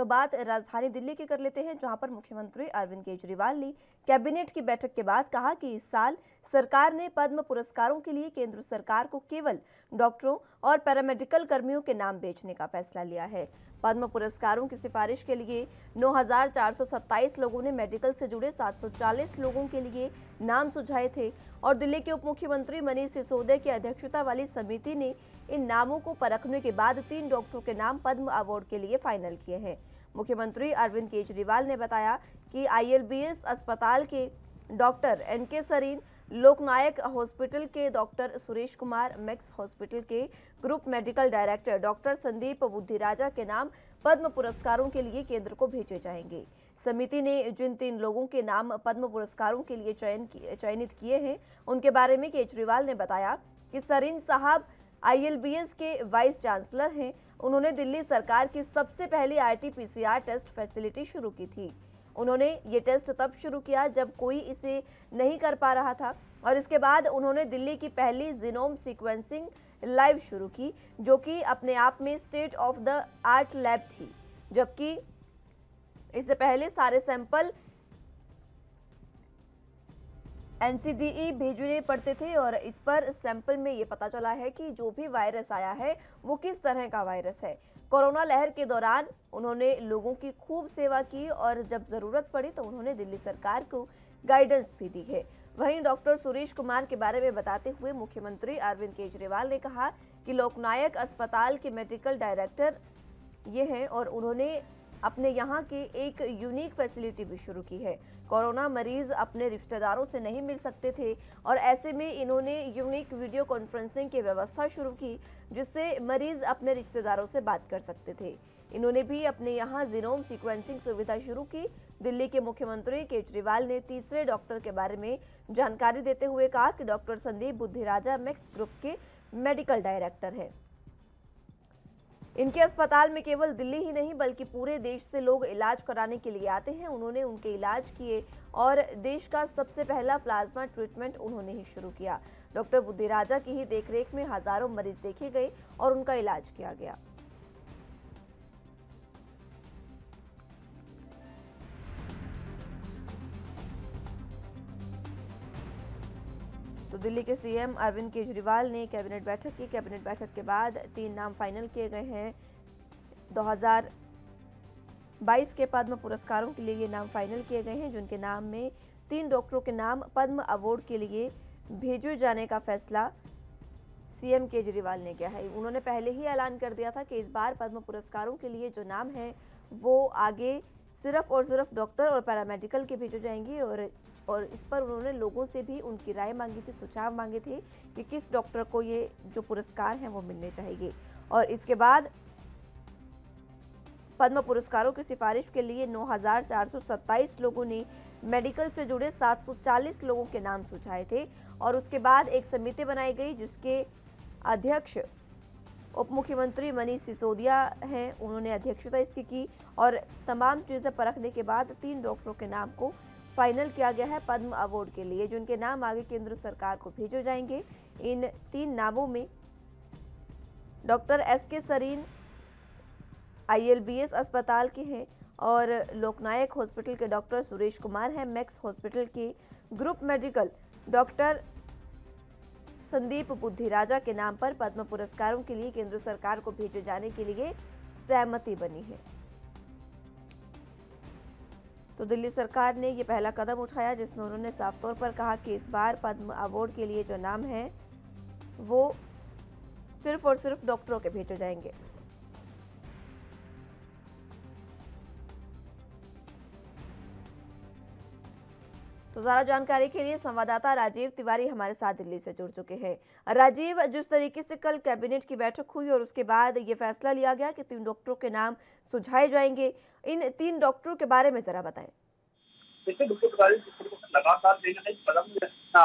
तो बात राजधानी दिल्ली की कर लेते हैं, जहां पर मुख्यमंत्री अरविंद केजरीवाल ने कैबिनेट की बैठक के बाद कहा कि इस साल सरकार ने पद्म पुरस्कारों के लिए केंद्र सरकार को केवल डॉक्टरों और पैरामेडिकल कर्मियों के नाम बेचने का फैसला लिया है। पद्म पुरस्कारों की सिफारिश के लिए 9,427 लोगों ने मेडिकल से जुड़े 740 लोगों के लिए नाम सुझाए थे और दिल्ली के उप मुख्यमंत्री मनीष सिसोदिया की अध्यक्षता वाली समिति ने इन नामों को परखने के बाद 3 डॉक्टरों के नाम पद्म अवार्ड के लिए फाइनल किए हैं। मुख्यमंत्री अरविंद केजरीवाल ने बताया कि ILBS अस्पताल के doctor SK Sarin, Loknayak hospital के doctor Suresh Kumar, Max hospital के group medical director doctor Sandeep Buddhiraja के नाम पद्म पुरस्कारों के लिए केंद्र को भेजे जाएंगे। समिति ने जिन 3 लोगों के नाम पद्म पुरस्कारों के लिए चयनित किए हैं, उनके बारे में केजरीवाल ने बताया कि सरीन साहब ILBS के वाइस चांसलर हैं। उन्होंने दिल्ली सरकार की सबसे पहली RT-PCR टेस्ट फैसिलिटी शुरू की थी। उन्होंने ये टेस्ट तब शुरू किया जब कोई इसे नहीं कर पा रहा था और इसके बाद उन्होंने दिल्ली की पहली जीनोम सीक्वेंसिंग लैब शुरू की, जो कि अपने आप में state of the art lab थी, जबकि इससे पहले सारे सैंपल NCDE भेजने पड़ते थे। और इस पर सैंपल में ये पता चला है कि जो भी वायरस आया है वो किस तरह का वायरस है। कोरोना लहर के दौरान उन्होंने लोगों की खूब सेवा की और जब ज़रूरत पड़ी तो उन्होंने दिल्ली सरकार को गाइडेंस भी दी है। वहीं डॉक्टर सुरेश कुमार के बारे में बताते हुए मुख्यमंत्री अरविंद केजरीवाल ने कहा कि लोकनायक अस्पताल के मेडिकल डायरेक्टर ये हैं और उन्होंने अपने यहाँ की एक यूनिक फैसिलिटी भी शुरू की है। कोरोना मरीज अपने रिश्तेदारों से नहीं मिल सकते थे और ऐसे में इन्होंने यूनिक वीडियो कॉन्फ्रेंसिंग की व्यवस्था शुरू की, जिससे मरीज अपने रिश्तेदारों से बात कर सकते थे। इन्होंने भी अपने यहाँ जीनोम सीक्वेंसिंग सुविधा शुरू की। दिल्ली के मुख्यमंत्री केजरीवाल ने तीसरे डॉक्टर के बारे में जानकारी देते हुए कहा कि doctor Sandeep Buddhiraja Max group के मेडिकल डायरेक्टर हैं। इनके अस्पताल में केवल दिल्ली ही नहीं बल्कि पूरे देश से लोग इलाज कराने के लिए आते हैं। उन्होंने उनके इलाज किए और देश का सबसे पहला प्लाज्मा ट्रीटमेंट उन्होंने ही शुरू किया। डॉक्टर बुद्धिराजा की ही देखरेख में हजारों मरीज देखे गए और उनका इलाज किया गया। तो दिल्ली के CM अरविंद केजरीवाल ने कैबिनेट बैठक की। कैबिनेट बैठक के बाद 3 नाम फाइनल किए गए हैं। 2022 के पद्म पुरस्कारों के लिए ये नाम फाइनल किए गए हैं, जिनके नाम में 3 डॉक्टरों के नाम पद्म अवार्ड के लिए भेजे जाने का फैसला CM केजरीवाल ने किया है। उन्होंने पहले ही ऐलान कर दिया था कि इस बार पद्म पुरस्कारों के लिए जो नाम हैं वो आगे सिर्फ और सिर्फ डॉक्टर और पैरामेडिकल के भेजे जाएंगे और इस पर उन्होंने लोगों से भी उनकी राय मांगी थी, सुझाव मांगे थे कि किस डॉक्टर को ये जो पुरस्कार हैं वो मिलने चाहिए। और इसके बाद पद्म पुरस्कारों की सिफारिश के लिए 9,427 लोगों ने मेडिकल से जुड़े 740 लोगों के नाम सुझाए थे और उसके बाद एक समिति बनाई गई, जिसके अध्यक्ष उप मुख्यमंत्री मनीष सिसोदिया हैं। उन्होंने अध्यक्षता इसकी की और तमाम चीज़ें परखने के बाद 3 डॉक्टरों के नाम को फाइनल किया गया है पद्म अवार्ड के लिए, जिनके नाम आगे केंद्र सरकार को भेजे जाएंगे। इन 3 नामों में डॉक्टर SK सरीन ILBS अस्पताल के हैं और लोकनायक हॉस्पिटल के डॉक्टर सुरेश कुमार हैं, मैक्स हॉस्पिटल के group medical doctor Sandeep Buddhiraja के नाम पर पद्म पुरस्कारों के लिए केंद्र सरकार को भेजे जाने के लिए सहमति बनी है। तो दिल्ली सरकार ने ये पहला कदम उठाया, जिसमें उन्होंने साफ तौर पर कहा कि इस बार पद्म अवार्ड के लिए जो नाम हैं वो सिर्फ और सिर्फ डॉक्टरों के भेजे जाएंगे। तो ज़्यादा जानकारी के लिए संवाददाता राजीव तिवारी हमारे साथ दिल्ली से जुड़ चुके हैं। राजीव, जिस तरीके से कल कैबिनेट की बैठक हुई और उसके बाद ये फैसला लिया गया कि 3 डॉक्टरों के नाम सुझाए जाएंगे, इन 3 डॉक्टरों के बारे में जरा बताएं। देखिए लगातार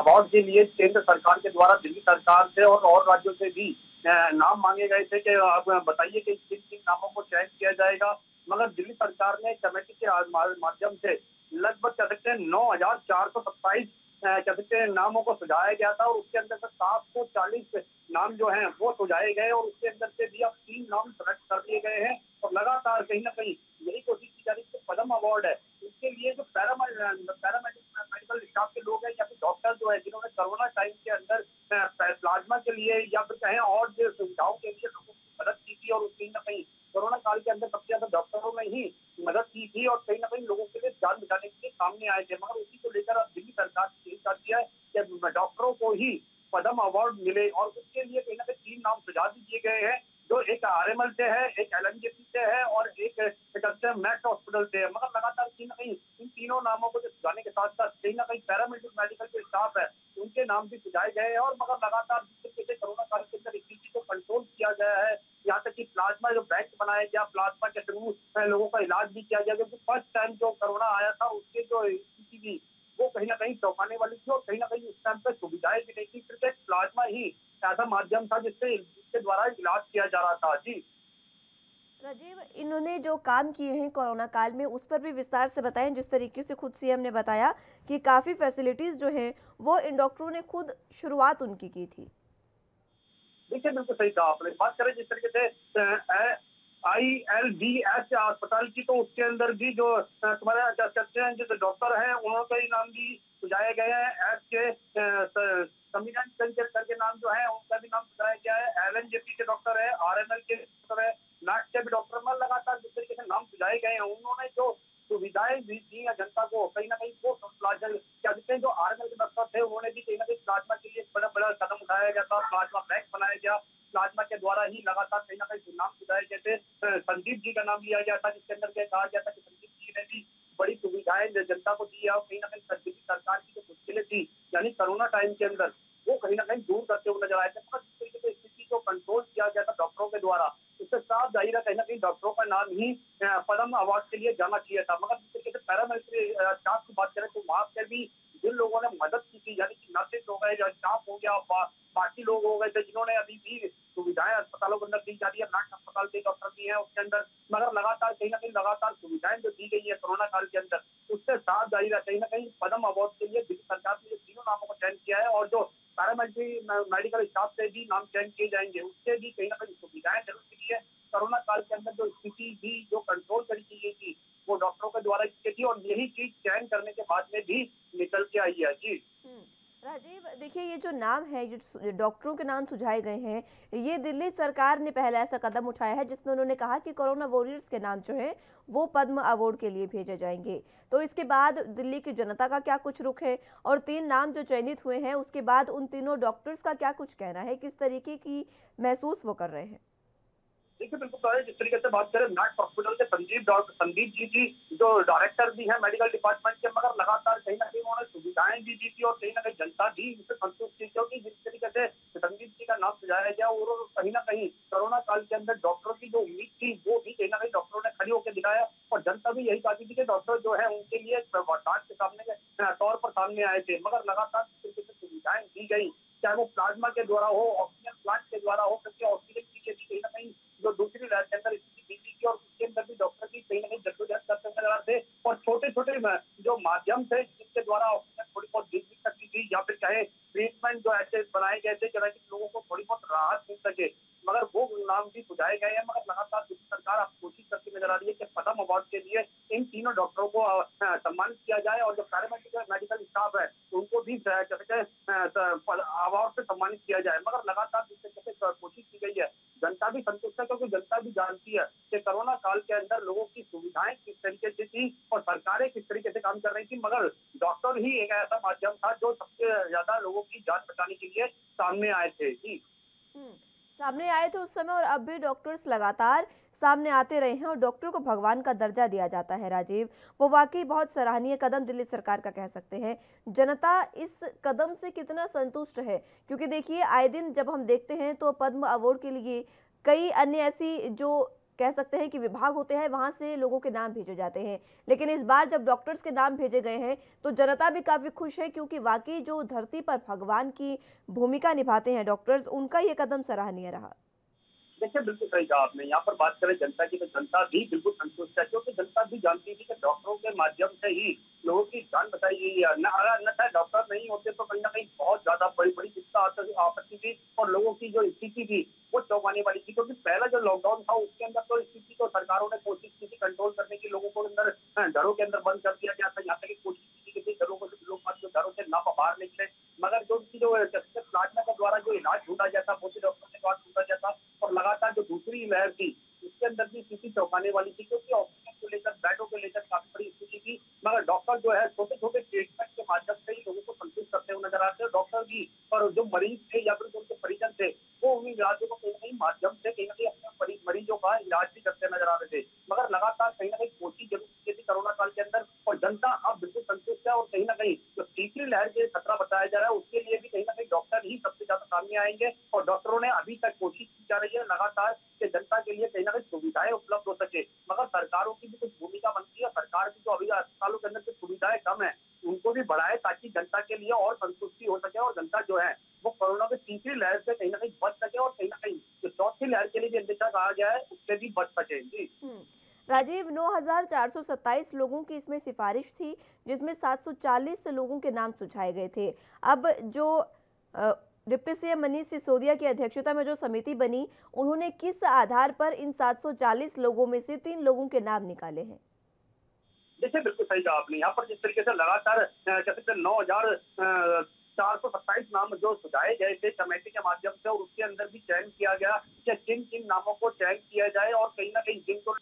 अवार्ड के लिए केंद्र सरकार के द्वारा दिल्ली सरकार से और राज्यों से भी नाम मांगे गए थे कि आप बताइए कि किन नामों को चयन किया जाएगा, मगर दिल्ली सरकार ने कमेटी के माध्यम से लगभग 9,427 नामों को सुझाया गया था और उसके अंदर से 740 नाम जो हैं वो सुझाए गए और उसके अंदर से भी अब 3 नाम सेलेक्ट कर दिए गए हैं। और लगातार कहीं ना कहीं यही तो डॉक्टरों ने ही मदद की थी और कहीं ना कहीं लोगों के लिए जान बचाने के लिए सामने आए थे। मगर उसी को लेकर अब दिल्ली सरकार ने यही दिया है कि डॉक्टरों को ही पद्म अवार्ड मिले और उसके लिए कहीं ना कहीं 3 नाम सुझा दिए गए हैं, जो एक आरएमएल से है, एक एलएमजेपी से है और एक मैक्स हॉस्पिटल से है। मगर लगातार कहीं ना कहीं इन तीनों नामों को सुझाने के साथ साथ कहीं ना कहीं पैरामेडिकल मेडिकल जो स्टाफ है उनके नाम भी सुझाए गए हैं। और मगर लगातार जिससे कोरोना काल के अंदर इस चीज को कंट्रोल किया गया है, यहाँ तक कि प्लाज्मा जो बैंक बनाया गया, प्लाज्मा के थ्रू लोगों का इलाज भी किया गया, क्योंकि फर्स्ट टाइम जो कोरोना आया था उसके जो स्थिति थी वो कहीं ना कहीं चौंकाने वाली थी और कहीं ना कहीं उस टाइम पर सुविधाएं भी नहीं थी। सिर्फ एक प्लाज्मा ही ऐसा माध्यम था जिसके द्वारा इलाज किया जा रहा था। जी राजीव, इन्होंने जो काम किए हैं कोरोना काल में उस पर भी विस्तार से बताएं। जिस तरीके से खुद सीएम ने बताया कि काफी फैसिलिटीज जो है वो इन डॉक्टरों ने खुद शुरुआत उनकी की थी। देखिए बिल्कुल सही कहा आपने। बात करें जिस तरीके से ILDS अस्पताल की, तो उसके अंदर भी जो तुम्हारे जो डॉक्टर हैं उनके नाम भी सुझाए गए हैं। एस के समीन करके नाम जो है उनका भी नाम सुझाया गया है। LNJP के डॉक्टर है, RML के डॉक्टर है, नाक के भी डॉक्टर में लगातार जिस तरीके से नाम सुझाए गए हैं। उन्होंने जो सुविधाएं दी थी जनता को कहीं ना कहीं वो क्या कहते हैं, जो RML के डॉक्टर थे उन्होंने भी कहीं ना कहीं प्लाज्मा के लिए बड़ा बड़ा कदम उठाया गया था। प्लाज्मा बैंक बनाया गया, प्लाज्मा के द्वारा ही लगातार कहीं ना कहीं नाम सुझाए गए थे। संदीप जी का नाम लिया गया था जिसके अंदर कहा गया था कि संदीप जी ने भी बड़ी सुविधाएं जनता को दी है और कहीं ना कहीं दिल्ली सरकार की जो मुश्किलें थी यानी कोरोना टाइम के अंदर वो कहीं ना कहीं दूर करते हुए नजर आए थे। मगर जिस तरीके से स्थिति को कंट्रोल किया गया था डॉक्टरों के द्वारा, उससे साफ जाहिर है कहीं ना कहीं डॉक्टरों का नाम ही पद्म अवार्ड के लिए जाना चाहिए था। मगर जिस तरीके से पैरामेडिकल स्टाफ की बात करें तो वहाँ पर भी जिन लोगों ने मदद की थी यानी कि नर्सेज हो गए, स्टाफ हो गया, बाकी लोग हो गए थे जिन्होंने अभी भी सुविधाएं अस्पतालों के अंदर दी जा रही है। नाक अस्पताल के डॉक्टर भी हैं उसके अंदर, मगर लगातार कहीं ना कहीं लगातार सुविधाएं जो दी गई है कोरोना काल के अंदर उससे साथ जारी रहा। कहीं ना कहीं पद्म अवार्ड के लिए दिल्ली सरकार ने तीनों नामों को चयन किया है और जो पैरामेडिकल मेडिकल स्टाफ से भी नाम चयन किए जाएंगे उससे भी कहीं ना कहीं सुविधाएं जरूर मिली है। कोरोना काल के अंदर जो स्थिति भी जो कंट्रोल करी गई थी वो डॉक्टरों के द्वारा की थी और यही चीज चयन करने के बाद में भी निकल के आई है। जी राजीव, देखिए ये जो नाम है, ये डॉक्टरों के नाम सुझाए गए हैं, ये दिल्ली सरकार ने पहला ऐसा कदम उठाया है जिसमें उन्होंने कहा कि कोरोना वॉरियर्स के नाम जो है वो पद्म अवार्ड के लिए भेजे जाएंगे। तो इसके बाद दिल्ली की जनता का क्या कुछ रुख है और 3 नाम जो चयनित हुए हैं उसके बाद उन तीनों डॉक्टर्स का क्या कुछ कहना है, किस तरीके की महसूस वो कर रहे हैं? देखिए बिल्कुल जिस तरीके से बात करें नाट हॉस्पिटल के संदीप जी की जो डायरेक्टर भी है मेडिकल डिपार्टमेंट के, मगर लगातार कहीं ना कहीं उन्होंने सुविधाएं भी दी थी और कहीं ना कहीं जनता भी इनसे संतुष्ट थी क्योंकि जिस तरीके से संदीप जी का नाम सुझाया गया और कहीं ना कहीं कोरोना काल के अंदर डॉक्टरों की जो उम्मीद थी वो भी कहीं ना कहीं डॉक्टरों ने खड़ी होकर दिखाया और जनता भी यही चाहती थी कि डॉक्टर जो है उनके लिए वरदान के सामने तौर पर सामने आए थे। मगर लगातार जिस तरीके से सुविधाएं दी गई, चाहे वो प्लाज्मा के द्वारा हो, ऑक्सीजन प्लांट के द्वारा हो, क्योंकि ऑक्सीजन की खेती कहीं ना कहीं जो दूसरी राज्य के अंदर स्थिति बिगड़ी थी और उसके अंदर भी डॉक्टर की कहीं ना कहीं जद्दोजहद करते नजर आ रहे थे और छोटे छोटे जो माध्यम थे जिसके द्वारा ऑक्सीजन थोड़ी बहुत बिगड़ी सकती थी या फिर चाहे ट्रीटमेंट जो ऐसे बनाए गए थे ताकि लोगों को थोड़ी बहुत राहत मिल सके, मगर वो नाम भी सुझाए गए हैं। मगर लगातार दिल्ली सरकार अब कोशिश करती नजर आ रही है कि पद्म अवार्ड के लिए इन तीनों डॉक्टरों को सम्मानित किया जाए और जो पैरामेडिकल स्टाफ है उनको भी अवार्ड से सम्मानित किया जाए। मगर लगातार जिससे कोशिश की गई है, जनता भी संतुष्ट है क्योंकि जनता भी जानती है कि कोरोना काल के अंदर लोगों की सुविधाएं किस तरीके से थी और सरकारें किस तरीके से काम कर रही थी। मगर डॉक्टर ही एक ऐसा माध्यम था जो सबसे ज्यादा लोगों की जान बचाने के लिए सामने आए थे। जी सामने आए थे उस समय और अब भी डॉक्टर्स लगातार सामने आते रहे हैं और डॉक्टर को भगवान का दर्जा दिया जाता है। राजीव, वो वाकई बहुत सराहनीय कदम दिल्ली सरकार का कह सकते हैं। जनता इस कदम से कितना संतुष्ट है, क्योंकि देखिए आए दिन जब हम देखते हैं तो पद्म अवार्ड के लिए कई अन्य ऐसी जो कह सकते हैं कि विभाग होते हैं वहाँ से लोगों के नाम भेजे जाते हैं, लेकिन इस बार जब डॉक्टर्स के नाम भेजे गए हैं तो जनता भी काफ़ी खुश है क्योंकि वाकई जो धरती पर भगवान की भूमिका निभाते हैं डॉक्टर्स, उनका ये कदम सराहनीय रहा। देखिए बिल्कुल सही कहा आपने। यहाँ पर बात करें जनता की तो जनता भी बिल्कुल संतुष्ट है क्योंकि जनता भी जानती थी कि डॉक्टरों के माध्यम से ही लोगों की जान बचाई गई है। अन्यथा डॉक्टर नहीं होते तो कहीं ना कहीं बहुत ज्यादा बड़ी बड़ी चिंता आपत्ति थी और लोगों की जो स्थिति थी वो चौंकाने वाली थी क्योंकि पहला जो लॉकडाउन था उसके अंदर तो स्थिति को सरकारों ने कोशिश की थी कंट्रोल करने की। लोगों को अंदर घरों के अंदर बंद कर दिया गया था, यहाँ तक कोशिश की थी घरों को लोग घरों से ना बाहर निकले, मगर जो उनकी जो प्लाज्मा के द्वारा जो इलाज ढूंढा गया था वो डॉक्टर के द्वारा ढूंढा गया था और लगातार जो दूसरी लहर थी उसके अंदर भी स्थिति चौंकाने वाली थी। की ऑक्सीजन को लेकर, बेडों को लेकर काफी बड़ी स्थिति थी, मगर डॉक्टर जो है छोटे छोटे ट्रीटमेंट के माध्यम से ही लोगों को संतुष्ट करते हुए नजर आते हैं। डॉक्टर भी और जो मरीज थे या फिर उनके परिजन थे वो उन इलाजों को कहीं ना कहीं माध्यम से कहीं ना कहीं अपने मरीजों का इलाज भी करते नजर आ रहे थे। मगर लगातार कहीं ना कहीं कोशिश जरूर की थी कोरोना काल के अंदर, और जनता अब बिल्कुल संतुष्ट है। और कहीं ना कहीं जो तीसरी लहर के खतरा बताया जा रहा है उसके लिए भी कहीं ना कहीं डॉक्टर ही सबसे ज्यादा सामने आएंगे, और डॉक्टरों ने अभी तक कोशिश की जा रही है लगातार कि जनता के लिए कहीं ना कहीं सुविधाएं उपलब्ध हो सके। मगर सरकारों की भी कुछ भूमिका बनती है, सरकार की जो अभी अस्पतालों के अंदर जो सुविधाएं कम है उनको भी बढ़ाए ताकि जनता के लिए और संतुष्टि हो सके और जनता जो है वो कोरोना की तीसरी लहर से कहीं ना कहीं बच सके और कहीं ना कहीं जो चौथी लहर के लिए भी अंदेशा कहा गया है उससे भी बच सके। जी राजीव, 9,427 लोगों की इसमें सिफारिश थी जिसमें 740 लोगों के नाम सुझाए गए थे। अब जो डिप्टी सीएम मनीष सिसोदिया की अध्यक्षता में जो समिति बनी, उन्होंने किस आधार पर इन 740 लोगों में से 3 लोगों के नाम निकाले हैं? देखिए, बिल्कुल सही कहा आपने। यहाँ पर जिस तरीके से लगातार 9,427 नाम जो सुझाए गए थे कमेटी के माध्यम से, और उसके अंदर भी चयन किया गया कि किन किन नामों को चयन किया जाए और कहीं ना कहीं जिनको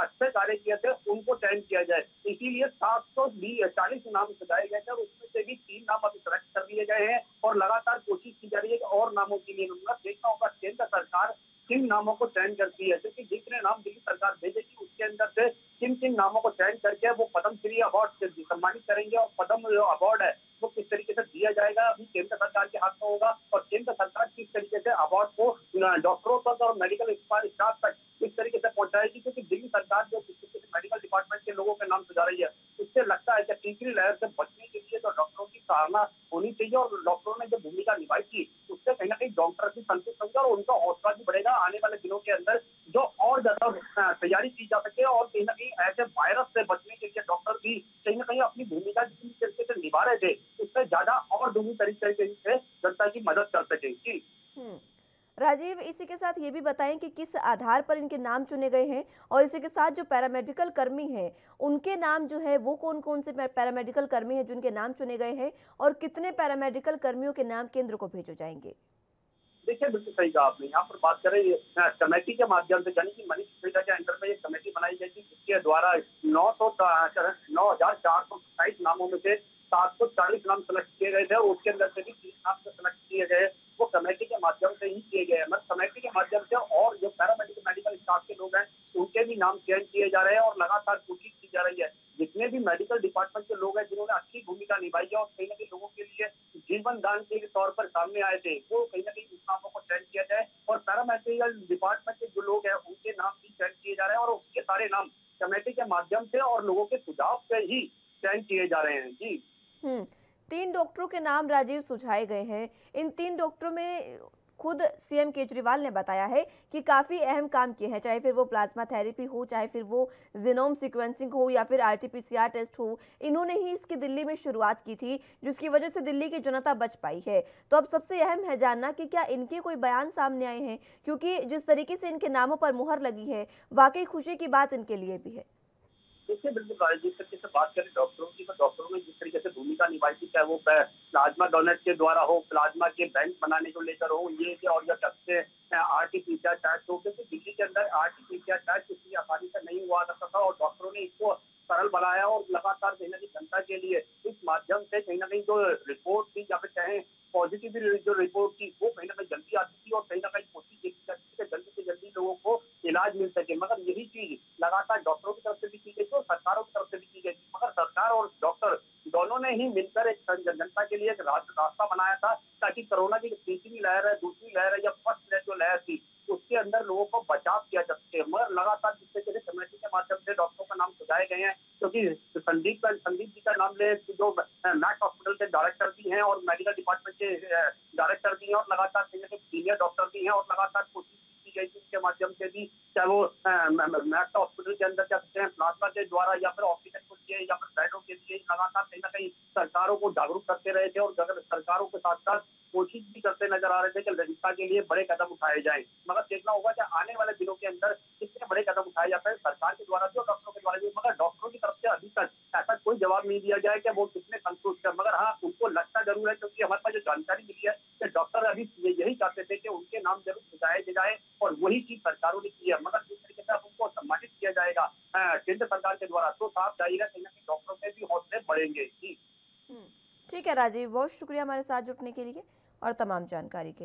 अच्छे कार्य किए थे उनको चयन किया जाए, इसीलिए 740 नाम सुझाए गए थे और उसमें से भी 3 नाम अभी सेलेक्ट कर लिए गए हैं। और लगातार कोशिश की जा रही है कि और नामों के लिए देखना होगा केंद्र सरकार किन नामों को चयन करती है, क्योंकि जितने नाम दिल्ली सरकार भेजेगी उसके अंदर से किन किन नामों को चयन करके वो पद्मश्री अवार्ड से सम्मानित करेंगे और पद्म जो अवार्ड है वो किस तरीके से दिया जाएगा अभी केंद्र सरकार के हाथ में होगा। और केंद्र सरकार किस तरीके से अवार्ड को डॉक्टरों तक और मेडिकल स्टाफ तक किस तरीके से पहुंचाएगी, क्योंकि दिल्ली सरकार जो किस तरीके से मेडिकल डिपार्टमेंट के लोगों के नाम सुझा रही है उससे लगता है कि तीसरी लहर से बचने के लिए तो डॉक्टरों की सराहना होनी चाहिए और डॉक्टरों ने जो भूमिका निभाई थी उससे कहीं ना कहीं डॉक्टर भी संतुष्ट होंगे और उनका हौसला भी बढ़ेगा आने वाले दिनों के अंदर जो और ज्यादा तैयारी की जा सके और कहीं ना कहीं ऐसे वायरस से बचने के लिए डॉक्टर भी कहीं ना कहीं अपनी भूमिका जिस तरीके से निभा रहे थे उससे ज्यादा और दूसरी तरीके से जनता की मदद कर सके। राजीव, इसी के साथ ये भी बताएं कि किस आधार पर इनके नाम चुने गए हैं, और इसी के साथ जो पैरामेडिकल कर्मी हैं उनके नाम जो है वो कौन कौन से पैरामेडिकल कर्मी हैं जिनके नाम चुने गए हैं, और कितने पैरामेडिकल कर्मियों के नाम केंद्र को भेजे जाएंगे? देखिए, बिल्कुल सही कहा आपने। यहाँ पर बात करें कमेटी के माध्यम से, यानी कि मनीष सिसोदिया के अंडर में एक कमेटी बनाई गई थी जिसके द्वारा 9,427 नामों में से 740 नाम सेलेक्ट किए गए थे और उसके अंदर से भी 3 नाम सेलेक्ट किए गए वो कमेटी के माध्यम से ही किए गए हैं। मतलब कमेटी के माध्यम से और जो पैरामेडिकल मेडिकल स्टाफ के लोग हैं उनके भी नाम चयन किए जा रहे हैं और लगातार कोशिश की जा रही है जितने भी मेडिकल डिपार्टमेंट के लोग हैं जिन्होंने अच्छी भूमिका निभाई है और कहीं ना कहीं लोगों के लिए जीवन दान के तौर पर सामने आए थे वो कहीं ना कहीं उस नामों को चयन किया जाए। और पैरामेडिकल डिपार्टमेंट के जो लोग हैं उनके नाम भी चयन किए जा रहे हैं और उसके सारे नाम कमेटी के माध्यम से और लोगों के सुझाव से ही चयन किए जा रहे हैं। जी, 3 डॉक्टरों के नाम राजीव सुझाए गए हैं। इन 3 डॉक्टरों में खुद सीएम केजरीवाल ने बताया है कि काफ़ी अहम काम किए हैं, चाहे फिर वो प्लाज्मा थेरेपी हो, चाहे फिर वो जीनोम सीक्वेंसिंग हो या फिर आरटीपीसीआर टेस्ट हो। इन्होंने ही इसकी दिल्ली में शुरुआत की थी जिसकी वजह से दिल्ली की जनता बच पाई है। तो अब सबसे अहम है जानना कि क्या इनके कोई बयान सामने आए हैं, क्योंकि जिस तरीके से इनके नामों पर मुहर लगी है वाकई खुशी की बात इनके लिए भी है। इससे बिल्कुल जिस तरीके से बात करें डॉक्टरों की, तो डॉक्टरों ने जिस तरीके से भूमिका निभाई थी, चाहे वो प्लाज्मा डोनेट के द्वारा हो, प्लाज्मा के बैंक बनाने को लेकर हो, ये और या सबसे आरटीपीसीआर टेस्ट हो, क्योंकि दिल्ली के अंदर आरटीपीसीआर टेस्ट इतनी आसानी से नहीं हुआ करता था और डॉक्टरों ने इसको सरल बनाया और लगातार कहीं ना कहीं जनता के लिए इस माध्यम से कहीं ना कहीं जो रिपोर्ट थी या फिर चाहे पॉजिटिव जो रिपोर्ट थी वो कहीं ना कहीं जल्दी आती थी और कहीं ना कहीं कोशिश की जाती थी कि जल्दी से जल्दी लोगों को इलाज मिल सके। मगर यही चीज लगातार डॉक्टरों की तरफ से भी की गई और सरकारों की तरफ से भी की गई, मगर सरकार और डॉक्टर दोनों ने ही मिलकर एक जनता के लिए एक रास्ता बनाया था ताकि कोरोना की जो तीसरी लहर है, दूसरी लहर है या फर्स्ट लहर जो लहर थी उसके अंदर लोगों को बचाव किया जा सके। मगर लगातार जिस तरीके से कमेटी के माध्यम से डॉक्टरों का नाम सुझाए गए हैं, क्योंकि संदीप जी का नाम ले जो मैक्स हॉस्पिटल के डायरेक्टर भी हैं और मेडिकल डिपार्टमेंट के डायरेक्टर भी हैं और लगातार सीनियर डॉक्टर भी हैं और लगातार कोशिश के माध्यम से भी चाहे वो मैक्स हॉस्पिटल के अंदर जा सकते हैं प्लाज्मा के द्वारा या फिर ऑक्सीजन के लिए या फिर बेडों के लिए लगातार कहीं ना कहीं सरकारों को जागरूक करते रहे थे और सरकारों के साथ साथ कोशिश भी करते नजर आ रहे थे कि जनता के लिए बड़े कदम उठाए जाए। मगर देखना होगा कि आने वाले दिनों के अंदर कितने बड़े कदम उठाए जाते हैं सरकार के द्वारा भी और डॉक्टरों के द्वारा भी, मगर डॉक्टरों की तरफ से अभी तक ऐसा कोई जवाब नहीं दिया गया कि वो कितने संतुष्ट है। मगर हाँ, उनको लगता जरूर है क्योंकि हमारे पास जो जानकारी मिली है कि डॉक्टर अभी यही चाहते थे कि उनके नाम जरूर सुझाए जाए और वही चीज सरकारों ने की है। मगर जिस तरीके से उनको सम्मानित किया जाएगा केंद्र सरकार के द्वारा, तो साफ जाहिर है कहीं ना कहीं डॉक्टरों के भी हौसले बढ़ेंगे। ठीक है राजीव, बहुत शुक्रिया हमारे साथ जुड़ने के लिए और तमाम जानकारी के लिए।